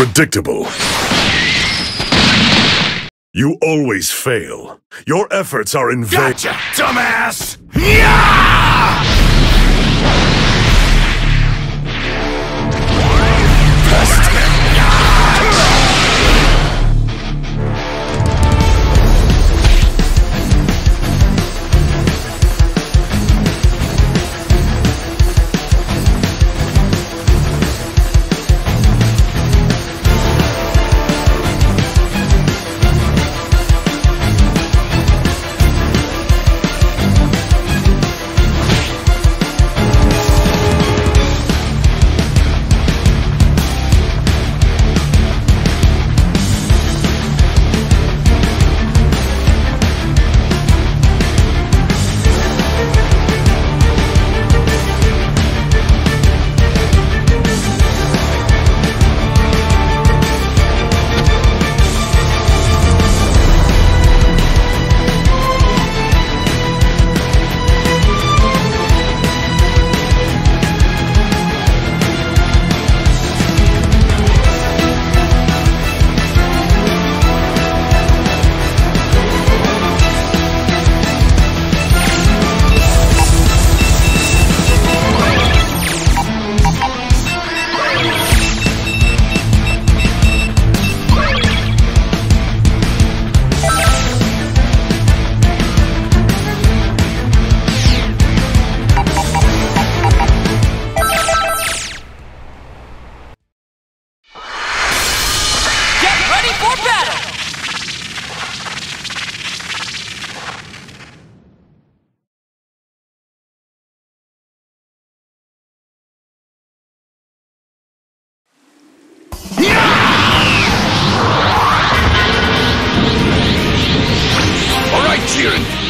Predictable. You always fail. Your efforts are in vain. Gotcha, dumbass! Yeah!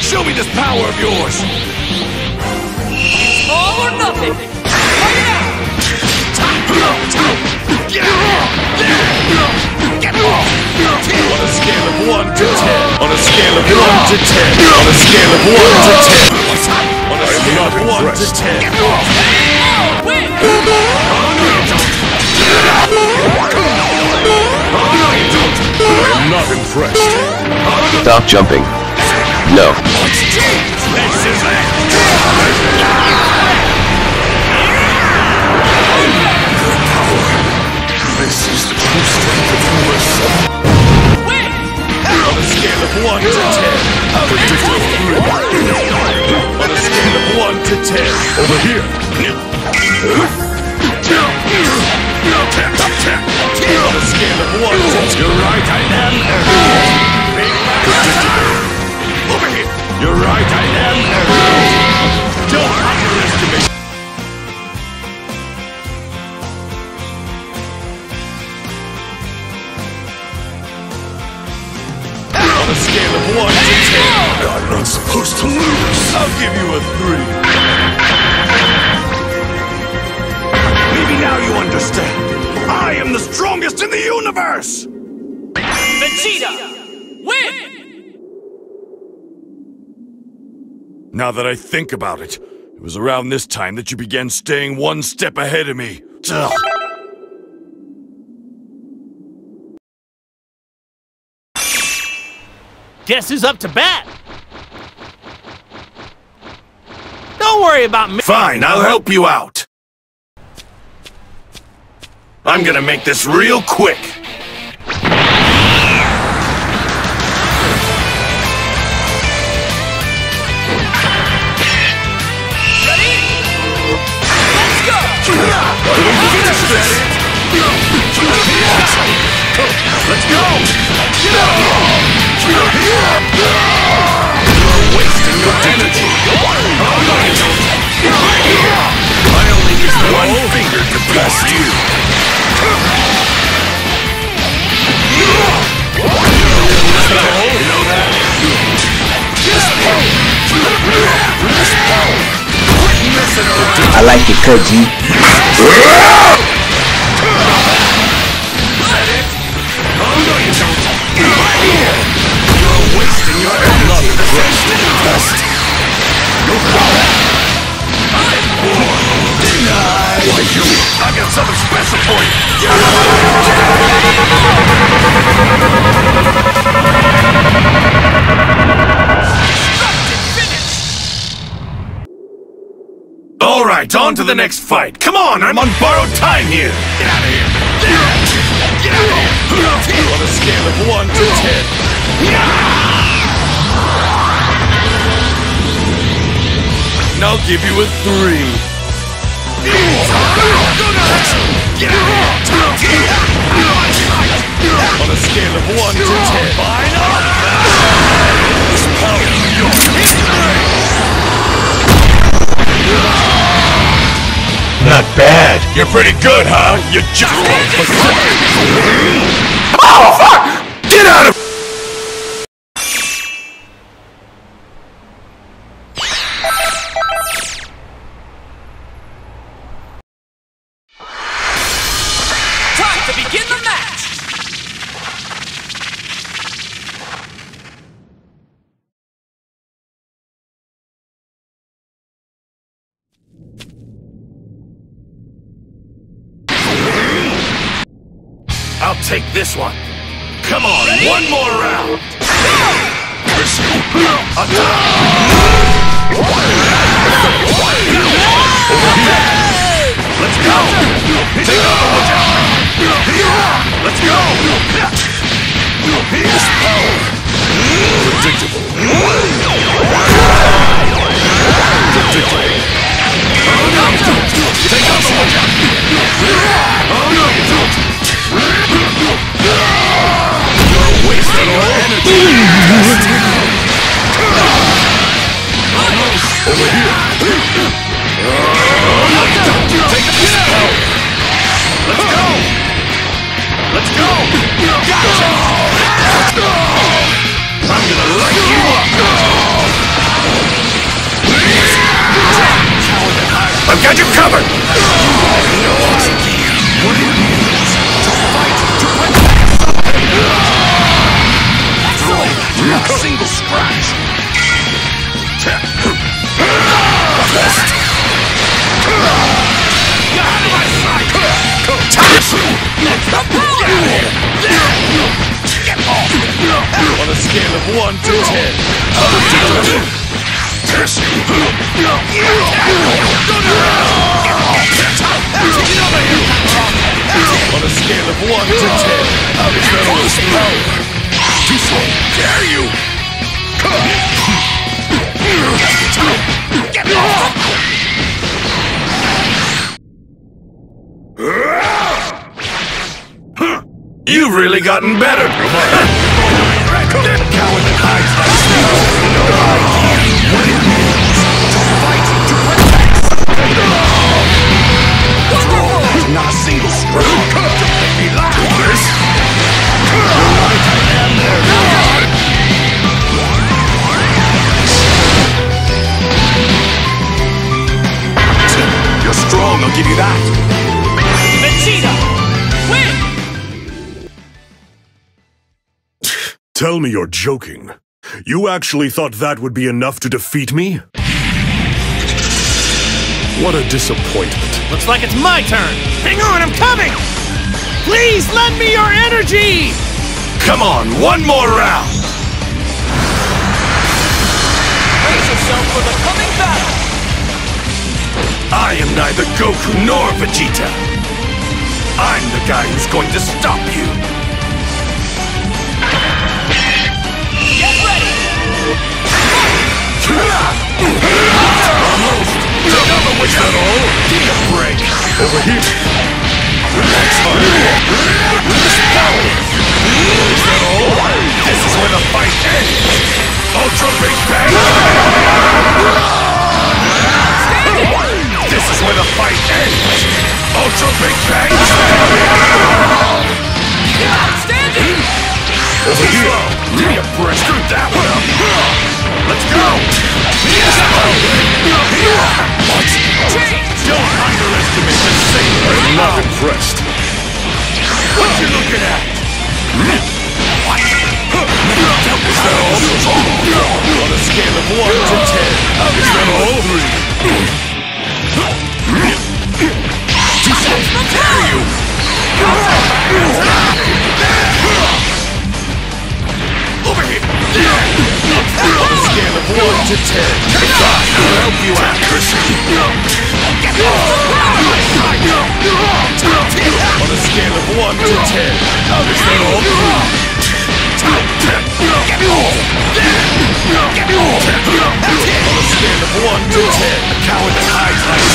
Show me this power of yours! It's all or nothing! Fight it out! Get out! Get off! On a scale of 1 to 10. On a scale of 1 to 10. On a scale of 1 to 10. On a scale of 1 to 10. Get off! Win! I'm not impressed. Stop jumping. No. This is it. This is the true strength of Universe 7. Win! On a scale of 1 to 10. Predictable. On a scale of 1 to 10. Over here. Tap, tap, tap. On a scale of 1 to 10. You're right, I am everything. Over here! You're right, I am everything! Don't underestimate! On a scale of 1 to 10! I'm not supposed to lose! I'll give you a 3! Maybe now you understand! I am the strongest in the universe! Vegeta! Win! Now that I think about it, it was around this time that you began staying one step ahead of me. Ugh. Guess who's up to bat? Don't worry about me. Fine, I'll help you out. I'm gonna make this real quick. Let's go! You're wasting your energy! I only use one finger to blast you! You know that? I like it, Koji. I got something special for you! Alright, on to the next fight. Come on, I'm on borrowed time here. Get out of here. Get out of here. On a scale of 1 to 10. And I'll give you a 3. On a scale of 1 to 10. This power of your history. Not bad. You're pretty good, huh? You just won't forget. Oh, fuck! Get out of- Time to begin the match! I'll take this one. Come on, ready? One more round. Let's go. Take off the hotel. Let's go. This power. Predictable. Take off the hotel. You're wasting your energy! Over here! Take this power! Let's go! Let's go! Gotcha! I'm gonna light you up! I've got you covered! What do you mean? Not a single scratch. Out of my sight. Get off. On a scale of 1 to 10. On a scale of 1 to 10. Is that all this power? Too slow. Dare you! Get off! You've really gotten better. That coward that hides my snow. What it means to fight to protect. What's wrong? There's not a single screw. Strong, I'll give you that. Vegeta, win! Tell me you're joking. You actually thought that would be enough to defeat me? What a disappointment. Looks like it's my turn. Hang on, I'm coming! Please lend me your energy! Come on, one more round! Brace yourself for the coming battle! I am neither Goku nor Vegeta. I'm the guy who's going to stop you. Get ready! Almost! Is that all? Give me a break. Over here. Relax, is that all? This is where the fight ends. Ultra Big Bang! This is where the fight ends! Ultra Big Bang! Standing! Over here! Give me a break! Screw that one up! Let's go! What? Don't underestimate this thing! I'm not impressed! What you looking at? What? Is that all? On a scale of 1 to 10, is that all? 3! Dare you! to 10. I'll help you out. On a scale of 1 to 10, how does that all feel? On a scale of 1 to 10, a coward that hides like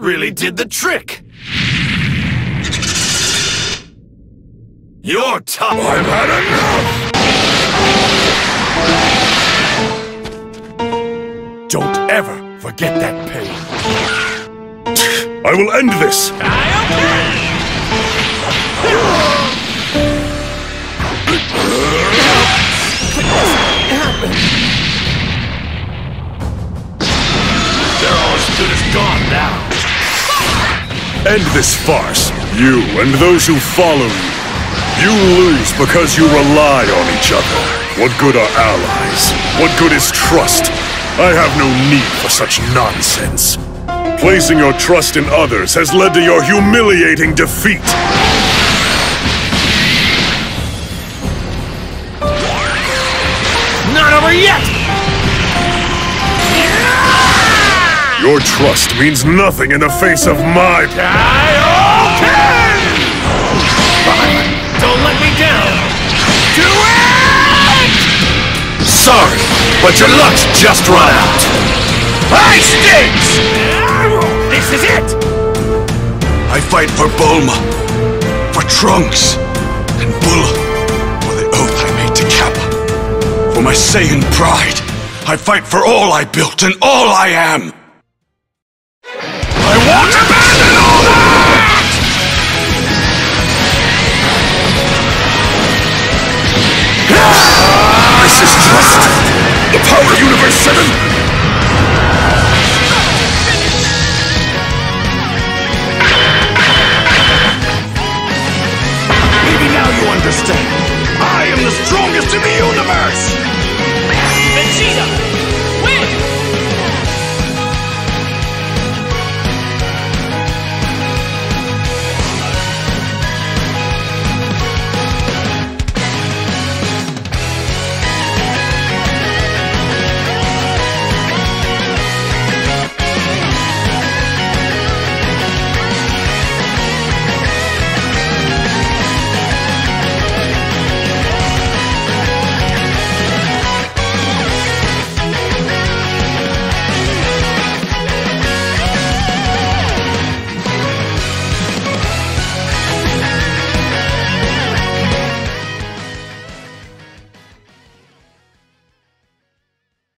really did the trick. You're tough. I've had enough. Don't ever forget that pain. I will end this. They're all as good as gone now. End this farce, you and those who follow you. You lose because you rely on each other. What good are allies? What good is trust? I have no need for such nonsense. Placing your trust in others has led to your humiliating defeat. Not over yet! Your trust means nothing in the face of my power. Don't let me down. Do it! Sorry, but your luck's just run out. I stinks! This is it! I fight for Bulma, for Trunks, and Bulla, for the oath I made to Kappa. For my Saiyan pride, I fight for all I built and all I am. I won't abandon all that! This is trust! The power of Universe 7!